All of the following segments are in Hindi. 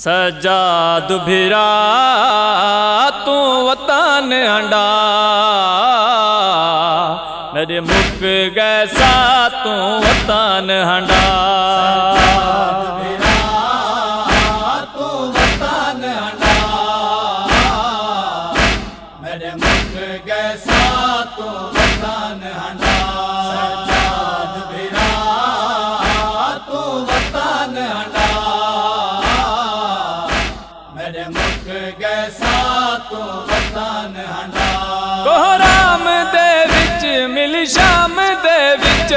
सज्जाद भिरा तू वतन हंडा मेरे मुक गैसा तू वतन हंडा। सज्जाद भिरा तू वतन हंडा मेरे मुक गैसा तू वतन हंडा। सज्जाद भिरा तू वतन हंडा मेरे मुख गैसा तू वतन हंडा। कोहराम दे विच मिल शाम दे विच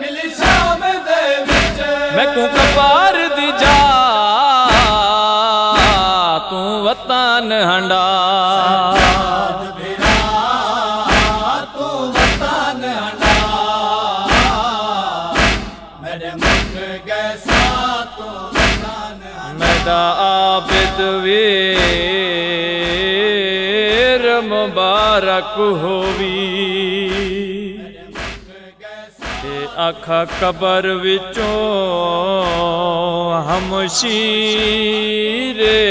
मिल शाम दे विच मैं तू कपार दी जा तू वतन हंडा। सज्जाद भिरा तू वतन हंडा मेरे मुख गैसा तू वतन हंडा। मेरा आबिद वीर मुबारक होवी ते आखा कबर विचों हम शीरे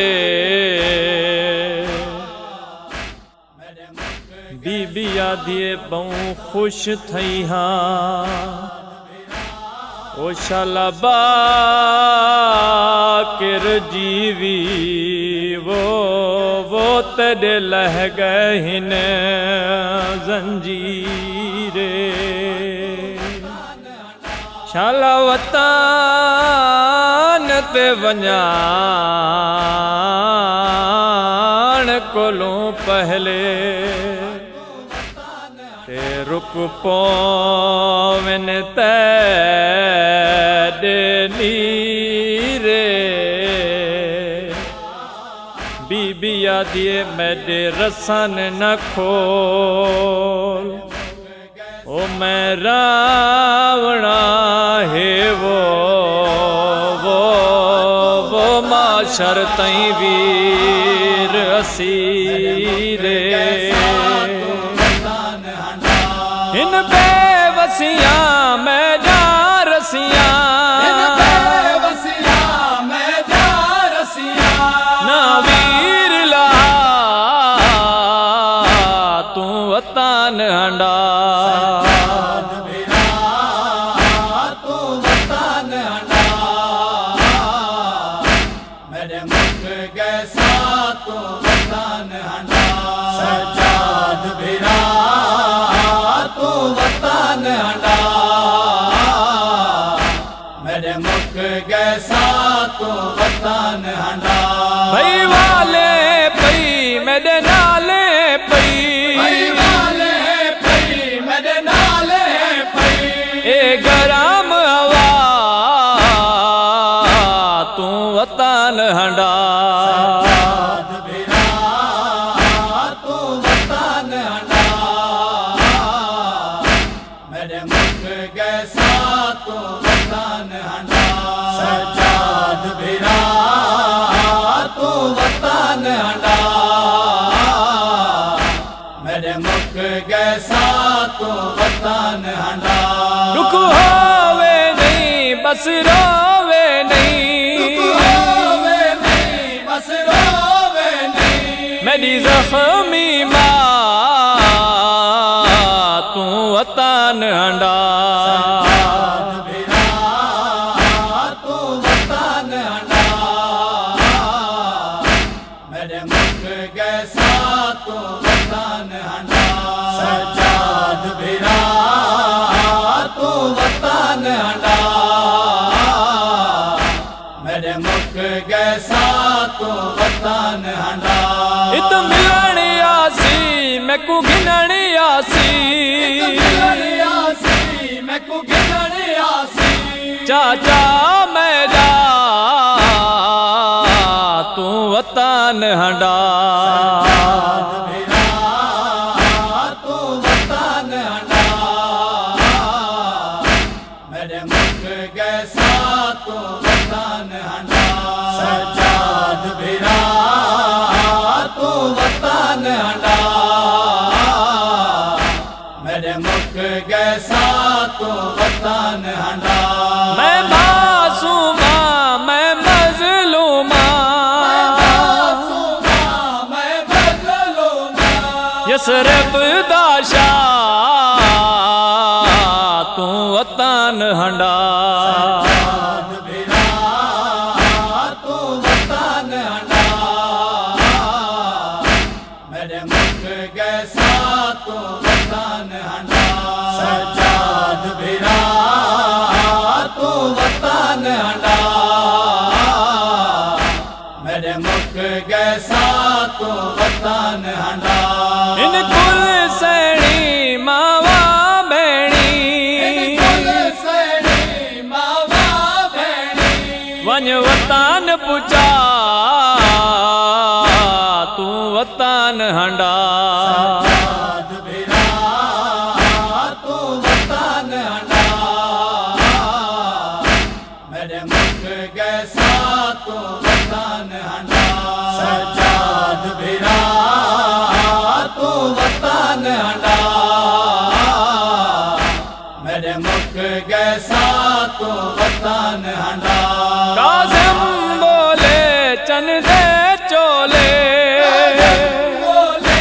बीबिया दिए बहु खुश थई हां ओ शलबा किर जीवी वो तेरे लह गहिन जंजीरे शाला वतान ते वञाण कोलों पहले ते रुक पौवन तेरे नीरे बीबिया दिए मेरे रसन न खोल ओ मैं रावणा है वो माशर तई वीर असीरे इन बेवसिया मैं जा रसिया मैं जा रसिया ना वीर ला तू वतन हंडा। सज्जाद भिरा तू वतन हंडा मेरे मुख गैसा तू वतन हंडा। सज्जाद भिरा तू वतन हंडा मेरे मुख गैसा तू वतन हंडा। भई वाले पई मेरे नाले पई वाले पई मेरे नाले पई ए गरम हवा तू वतन हंडा। सज्जाद भिरा तू वतन हंडा मेरे मुख गैसा तू वतन हंडा। रुक होवे नहीं बस रोवे नहीं बस रोवे नहीं मेरी जख्मी माँ तू वतन हंडा। सज्जाद भिरा तू वतन हंडा मेरे मुख गैसा तू वतन हंडा। इत मिलन आसी मैं को गिनण आसी मैं को गिनण आसी चाचा मैं जा तू वतन हंडा। सज्जाद भिरा तू वतन हंडा मेरे मुख गैसा तू वतन हंडा। मैं मासूमा मैं वतन हंडा। सज्जद भिरा तू वतन हंडा, मेरे मुल्क कैसा तू वतन हंडा। सज्जद भिरा तू वतन हंडा, मेरे मुल्क कैसा तू वतन हंडा। इन कुल सड़ी मावा भेणी, इन कुल सड़ी मावा भेणी, वन वतन पुचा तू वतन हंडा। सज्जद भिरा तू वतन हंडा, मेरे मुल्क कैसा तू वतन हंडा। सज्जद भिरा तू वतन हंडा, मेरे मुल्क कैसा तू वतन हंडा। काज़म बोले चन दे चोले, बोले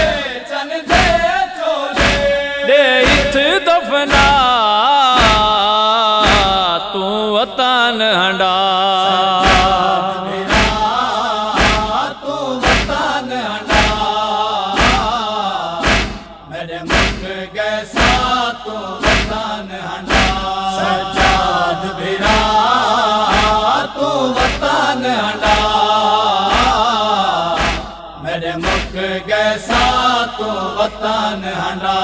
चन दे चोले, दे इत दफना तू वतन हंडा। सज्जद भिरा तू वतन हंडा, मेरे मुल्क कैसा तू वतन हंडा,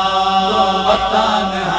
वतन।